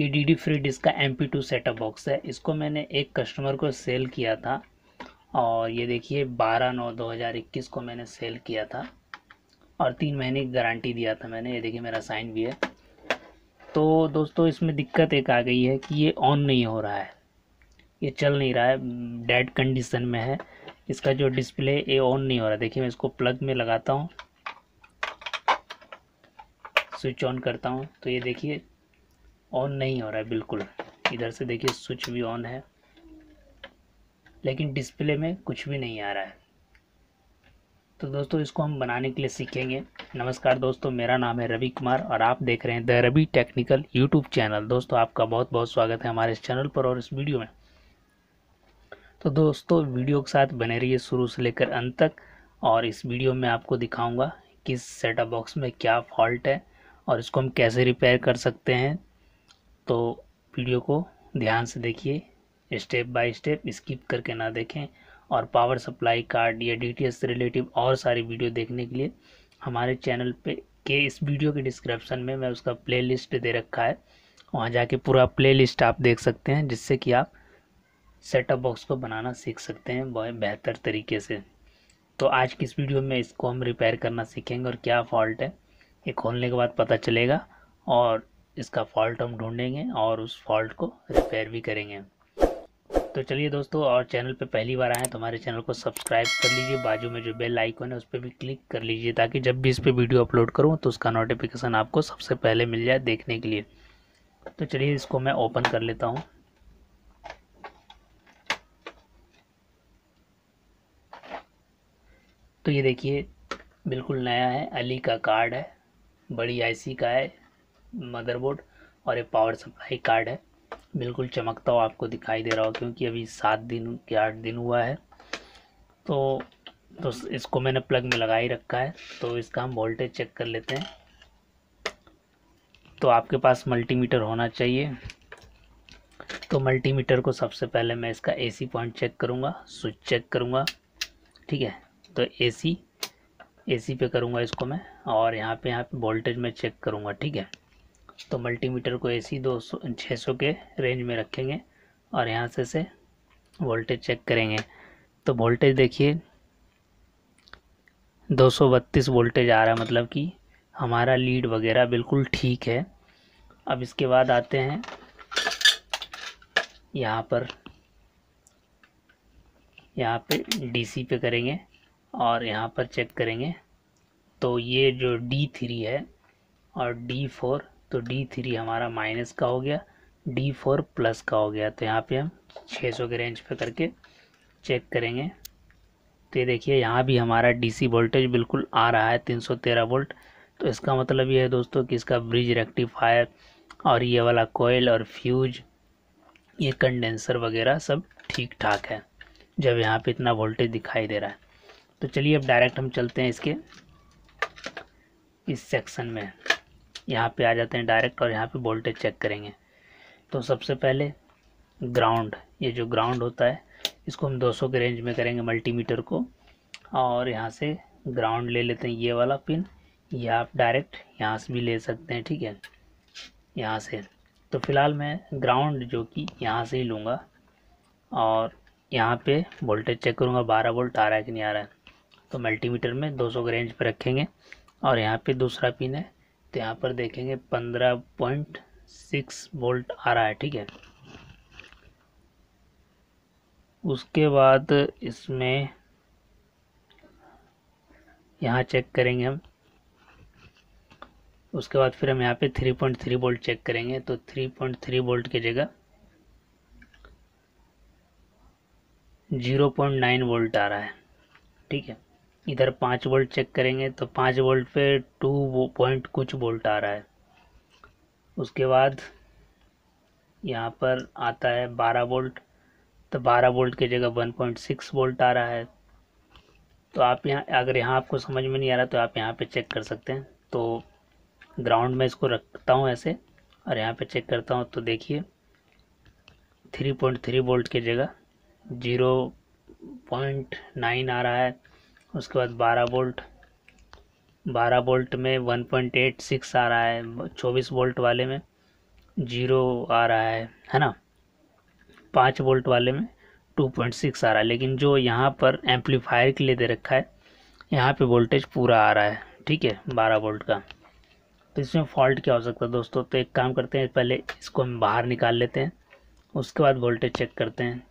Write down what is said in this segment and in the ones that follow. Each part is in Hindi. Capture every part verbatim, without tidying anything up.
ये डी डी फ्री डिस्क का M P two setup box है। इसको मैंने एक कस्टमर को सेल किया था और ये देखिए बारह नौ दो हज़ार इक्कीस को मैंने सेल किया था और तीन महीने की गारंटी दिया था मैंने। ये देखिए मेरा साइन भी है। तो दोस्तों इसमें दिक्कत एक आ गई है कि ये ऑन नहीं हो रहा है, ये चल नहीं रहा है, डेड कंडीशन में है। इसका जो डिस्प्ले ये ऑन नहीं हो रहा। देखिए मैं इसको प्लग में लगाता हूँ, स्विच ऑन करता हूँ तो ये देखिए ऑन नहीं हो रहा है बिल्कुल। इधर से देखिए स्विच भी ऑन है लेकिन डिस्प्ले में कुछ भी नहीं आ रहा है। तो दोस्तों इसको हम बनाने के लिए सीखेंगे। नमस्कार दोस्तों, मेरा नाम है रवि कुमार और आप देख रहे हैं the Ravi technical YouTube channel. दोस्तों आपका बहुत बहुत स्वागत है हमारे इस चैनल पर और इस वीडियो में। तो दोस्तों वीडियो के साथ बने रहिए शुरू से लेकर अंत तक और इस वीडियो में आपको दिखाऊँगा किस सेटअप बॉक्स में क्या फॉल्ट है और इसको हम कैसे रिपेयर कर सकते हैं। तो वीडियो को ध्यान से देखिए, स्टेप बाय स्टेप, स्किप करके ना देखें। और पावर सप्लाई कार्ड या डी टी एच से रिलेटिव और सारी वीडियो देखने के लिए हमारे चैनल पे के इस वीडियो के डिस्क्रिप्शन में मैं उसका प्लेलिस्ट दे रखा है, वहाँ जाके पूरा प्लेलिस्ट आप देख सकते हैं, जिससे कि आप सेटअप बॉक्स को बनाना सीख सकते हैं बहुत बेहतर तरीके से। तो आज की इस वीडियो में इसको हम रिपेयर करना सीखेंगे और क्या फॉल्ट है ये खोलने के बाद पता चलेगा और इसका फॉल्ट हम ढूंढेंगे और उस फॉल्ट को रिपेयर भी करेंगे। तो चलिए दोस्तों, और चैनल पे पहली बार आए हैं तो हमारे चैनल को सब्सक्राइब कर लीजिए, बाजू में जो बेल आइकन है उस पर भी क्लिक कर लीजिए ताकि जब भी इस पर वीडियो अपलोड करूं तो उसका नोटिफिकेशन आपको सबसे पहले मिल जाए देखने के लिए। तो चलिए इसको मैं ओपन कर लेता हूं। तो ये देखिए बिल्कुल नया है, अली का कार्ड है, बड़ी आई सी का है मदरबोर्ड और ये पावर सप्लाई कार्ड है। बिल्कुल चमकता हुआ आपको दिखाई दे रहा हो क्योंकि अभी सात दिन के आठ दिन हुआ है। तो तो इसको मैंने प्लग में लगा ही रखा है। तो इसका हम वोल्टेज चेक कर लेते हैं। तो आपके पास मल्टीमीटर होना चाहिए। तो मल्टीमीटर को सबसे पहले मैं इसका एसी पॉइंट चेक करूँगा, स्विच चेक करूँगा, ठीक है। तो एसी एसी पे करूँगा इसको मैं और यहाँ पर यहाँ पर वोल्टेज मैं चेक करूँगा, ठीक है। तो मल्टीमीटर को एसी दो सौ छः सौ के रेंज में रखेंगे और यहाँ से से वोल्टेज चेक करेंगे। तो वोल्टेज देखिए दो सौ बत्तीस वोल्टेज आ रहा है, मतलब कि हमारा लीड वगैरह बिल्कुल ठीक है। अब इसके बाद आते हैं यहाँ पर, यहाँ पे डीसी पे करेंगे और यहाँ पर चेक करेंगे। तो ये जो डी थ्री है और डी फोर, तो डी थ्री हमारा माइनस का हो गया, डी फोर प्लस का हो गया। तो यहाँ पे हम छः सौ के रेंज पे करके चेक करेंगे। तो ये देखिए यहाँ भी हमारा डीसी वोल्टेज बिल्कुल आ रहा है तीन सौ तेरह वोल्ट। तो इसका मतलब ये है दोस्तों कि इसका ब्रिज रेक्टिफायर और ये वाला कोयल और फ्यूज, ये कंडेंसर वगैरह सब ठीक ठाक है जब यहाँ पे इतना वोल्टेज दिखाई दे रहा है। तो चलिए अब डायरेक्ट हम चलते हैं इसके इस सेक्शन में, यहाँ पे आ जाते हैं डायरेक्ट और यहाँ पे वोल्टेज चेक करेंगे। तो सबसे पहले ग्राउंड, ये जो ग्राउंड होता है इसको हम दो सौ के रेंज में करेंगे मल्टीमीटर को और यहाँ से ग्राउंड ले लेते हैं ये वाला पिन। ये आप डायरेक्ट यहाँ से भी ले सकते हैं, ठीक है, यहाँ से। तो फ़िलहाल मैं ग्राउंड जो कि यहाँ से ही लूँगा और यहाँ पे वोल्टेज चेक करूँगा बारह वोल्ट आ रहा है कि नहीं आ रहा है। तो मल्टीमीटर में दो सौ के रेंज पर रखेंगे और यहाँ पर दूसरा पिन है तो यहाँ पर देखेंगे पंद्रह पॉइंट छह वोल्ट आ रहा है, ठीक है। उसके बाद इसमें यहाँ चेक करेंगे हम। उसके बाद फिर हम यहाँ पे तीन पॉइंट तीन वोल्ट चेक करेंगे। तो तीन पॉइंट तीन वोल्ट की जगह शून्य पॉइंट नौ वोल्ट आ रहा है, ठीक है। इधर पाँच वोल्ट चेक करेंगे तो पाँच वोल्ट पे टू पॉइंट कुछ वोल्ट आ रहा है। उसके बाद यहाँ पर आता है बारह वोल्ट, तो बारह वोल्ट की जगह वन पॉइंट सिक्स वोल्ट आ रहा है। तो आप यहाँ, अगर यहाँ आपको समझ में नहीं आ रहा तो आप यहाँ पे चेक कर सकते हैं। तो ग्राउंड में इसको रखता हूँ ऐसे और यहाँ पे चेक करता हूँ। तो देखिए थ्री पॉइंट थ्री वोल्ट की जगह ज़ीरो पॉइंट नाइन आ रहा है। उसके बाद बारह वोल्ट, बारह वोल्ट में वन पॉइंट एट सिक्स आ रहा है, चौबीस वोल्ट वाले में जीरो आ रहा है, है ना। पाँच वोल्ट वाले में टू पॉइंट सिक्स आ रहा है, लेकिन जो यहाँ पर एम्पलीफायर के लिए दे रखा है यहाँ पे वोल्टेज पूरा आ रहा है, ठीक है, बारह वोल्ट का। तो इसमें फॉल्ट क्या हो सकता है दोस्तों? तो एक काम करते हैं, पहले इसको हम बाहर निकाल लेते हैं, उसके बाद वोल्टेज चेक करते हैं।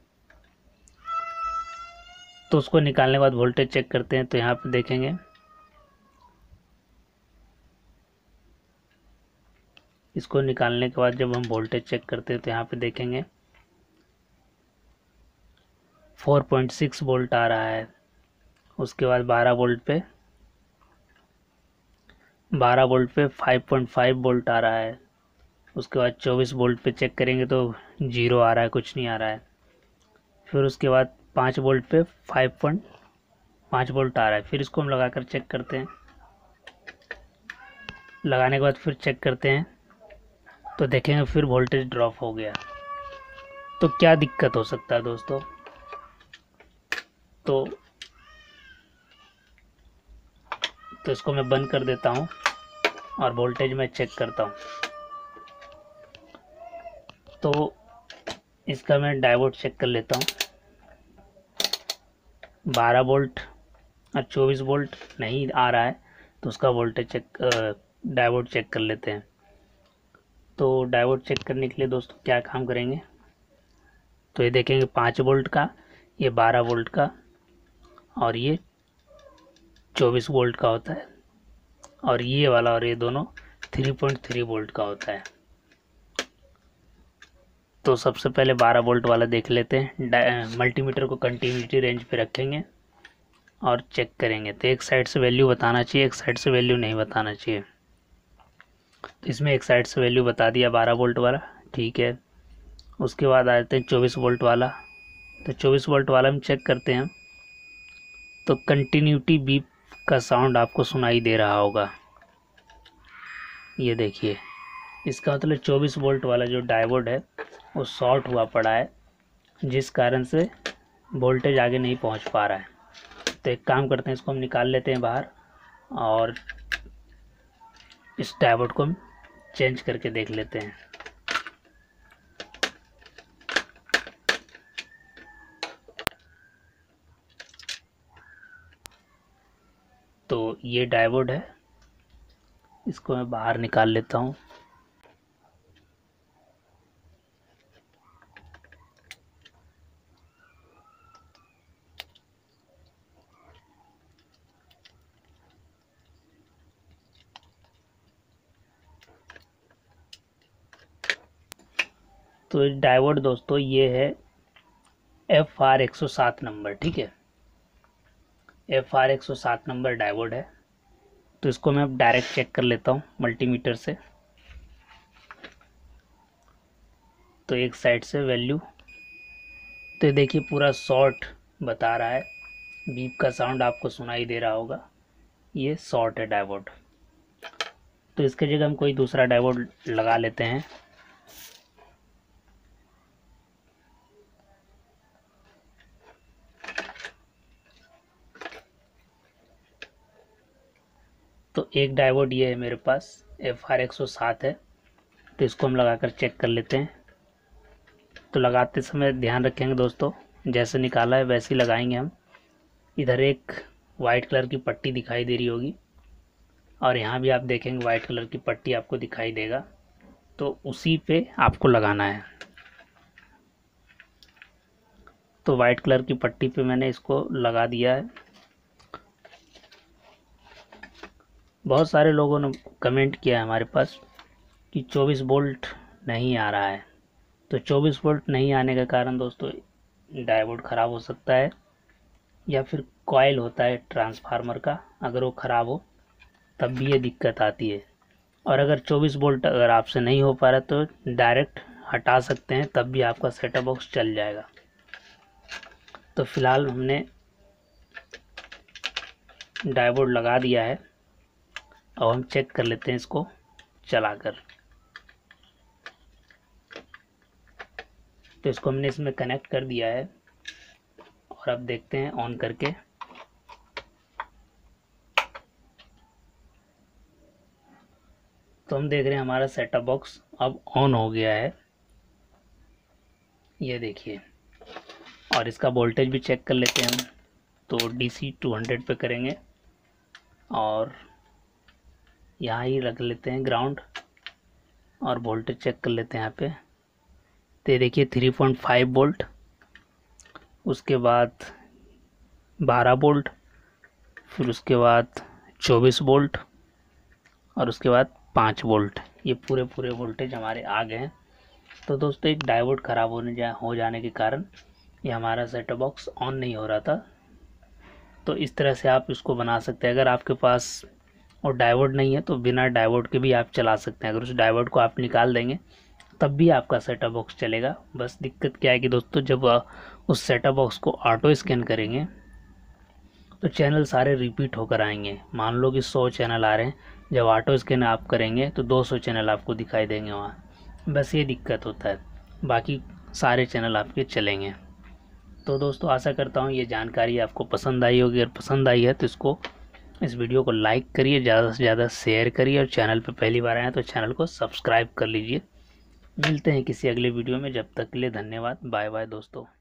तो उसको निकालने के बाद वोल्टेज चेक करते हैं। तो यहाँ पर देखेंगे इसको निकालने के बाद जब हम वोल्टेज चेक करते हैं तो यहाँ पे देखेंगे फोर पॉइंट सिक्स वोल्ट आ रहा है। उसके बाद बारह वोल्ट पे बारह वोल्ट पे फाइव पॉइंट फाइव वोल्ट आ रहा है। उसके बाद चौबीस वोल्ट पे चेक करेंगे तो ज़ीरो आ रहा है, कुछ नहीं आ रहा है। फिर उसके बाद पाँच वोल्ट पे फाइव पॉइंट फाइव वोल्ट आ रहा है। फिर इसको हम लगा कर चेक करते हैं, लगाने के बाद फिर चेक करते हैं तो देखेंगे फिर वोल्टेज ड्रॉप हो गया। तो क्या दिक्कत हो सकता है दोस्तों? तो तो इसको मैं बंद कर देता हूँ और वोल्टेज मैं चेक करता हूँ। तो इसका मैं डायोड चेक कर लेता हूँ। बारह वोल्ट और चौबीस वोल्ट नहीं आ रहा है, तो उसका वोल्टेज चेक डायोड चेक कर लेते हैं। तो डायोड चेक करने के लिए दोस्तों क्या काम करेंगे? तो ये देखेंगे पाँच वोल्ट का, ये बारह वोल्ट का और ये चौबीस वोल्ट का होता है, और ये वाला और ये दोनों थ्री पॉइंट थ्री वोल्ट का होता है। तो सबसे पहले बारह वोल्ट वाला देख लेते हैं। मल्टीमीटर को कंटिन्यूटी रेंज पे रखेंगे और चेक करेंगे। तो एक साइड से वैल्यू बताना चाहिए, एक साइड से वैल्यू नहीं बताना चाहिए। तो इसमें एक साइड से वैल्यू बता दिया बारह वोल्ट वाला, ठीक है। उसके बाद आ जाते हैं चौबीस वोल्ट वाला। तो चौबीस वोल्ट वाला हम चेक करते हैं। तो कंटिन्यूटी बीप का साउंड आपको सुनाई दे रहा होगा, ये देखिए। इसका मतलब चौबीस वोल्ट वाला जो डायोड है वो शॉर्ट हुआ पड़ा है, जिस कारण से वोल्टेज आगे नहीं पहुंच पा रहा है। तो एक काम करते हैं, इसको हम निकाल लेते हैं बाहर और इस डायोड को हम चेंज करके देख लेते हैं। तो ये डायोड है, इसको मैं बाहर निकाल लेता हूँ। तो डायोड दोस्तों ये है एफ आर एक सौ सात नंबर, ठीक है, एफ आर एक सौ सात नंबर डायोड है। तो इसको मैं अब डायरेक्ट चेक कर लेता हूँ मल्टीमीटर से। तो एक साइड से वैल्यू, तो ये देखिए पूरा शॉर्ट बता रहा है, बीप का साउंड आपको सुनाई दे रहा होगा, ये शॉर्ट है डायोड। तो इसके जगह हम कोई दूसरा डायोड लगा लेते हैं। तो एक डायोड ये है मेरे पास, एफ आर एक सौ सात है। तो इसको हम लगाकर चेक कर लेते हैं। तो लगाते समय ध्यान रखेंगे दोस्तों, जैसे निकाला है वैसे ही लगाएंगे हम। इधर एक वाइट कलर की पट्टी दिखाई दे रही होगी और यहाँ भी आप देखेंगे वाइट कलर की पट्टी आपको दिखाई देगा, तो उसी पे आपको लगाना है। तो वाइट कलर की पट्टी पे मैंने इसको लगा दिया है। बहुत सारे लोगों ने कमेंट किया है हमारे पास कि चौबीस वोल्ट नहीं आ रहा है। तो चौबीस वोल्ट नहीं आने का कारण दोस्तों डायोड ख़राब हो सकता है, या फिर कॉयल होता है ट्रांसफार्मर का, अगर वो ख़राब हो तब भी ये दिक्कत आती है। और अगर चौबीस वोल्ट अगर आपसे नहीं हो पा रहा तो डायरेक्ट हटा सकते हैं, तब भी आपका सेटअप बॉक्स चल जाएगा। तो फ़िलहाल हमने डायोड लगा दिया है, अब हम चेक कर लेते हैं इसको चलाकर। तो इसको हमने इसमें कनेक्ट कर दिया है और अब देखते हैं ऑन करके। तो हम देख रहे हैं हमारा सेटअप बॉक्स अब ऑन हो गया है, ये देखिए। और इसका वोल्टेज भी चेक कर लेते हैं हम, तो डीसी दो सौ पे करेंगे और यहाँ ही रख लेते हैं ग्राउंड और वोल्टेज चेक कर लेते हैं यहाँ पे। तो देखिए तीन पॉइंट पाँच वोल्ट, उसके बाद बारह वोल्ट, फिर उसके बाद चौबीस वोल्ट और उसके बाद पाँच वोल्ट। ये पूरे पूरे वोल्टेज हमारे आ गए हैं। तो दोस्तों एक डायोड ख़राब होने जा हो जाने के कारण ये हमारा सेट टॉप बॉक्स ऑन नहीं हो रहा था। तो इस तरह से आप इसको बना सकते हैं। अगर आपके पास और डायोड नहीं है तो बिना डायोड के भी आप चला सकते हैं। अगर उस डायोड को आप निकाल देंगे तब भी आपका सेट टॉप बॉक्स चलेगा। बस दिक्कत क्या है कि दोस्तों जब उस सेट टॉप बॉक्स को ऑटो स्कैन करेंगे तो चैनल सारे रिपीट होकर आएंगे। मान लो कि सौ चैनल आ रहे हैं, जब ऑटो स्कैन आप करेंगे तो दो सौ चैनल आपको दिखाई देंगे वहाँ। बस ये दिक्कत होता है, बाकी सारे चैनल आपके चलेंगे। तो दोस्तों आशा करता हूँ ये जानकारी आपको पसंद आई होगी। अगर पसंद आई है तो इसको इस वीडियो को लाइक करिए, ज़्यादा से ज़्यादा शेयर करिए और चैनल पर पहली बार आए हैं तो चैनल को सब्सक्राइब कर लीजिए। मिलते हैं किसी अगले वीडियो में, जब तक के लिए धन्यवाद। बाय बाय दोस्तों।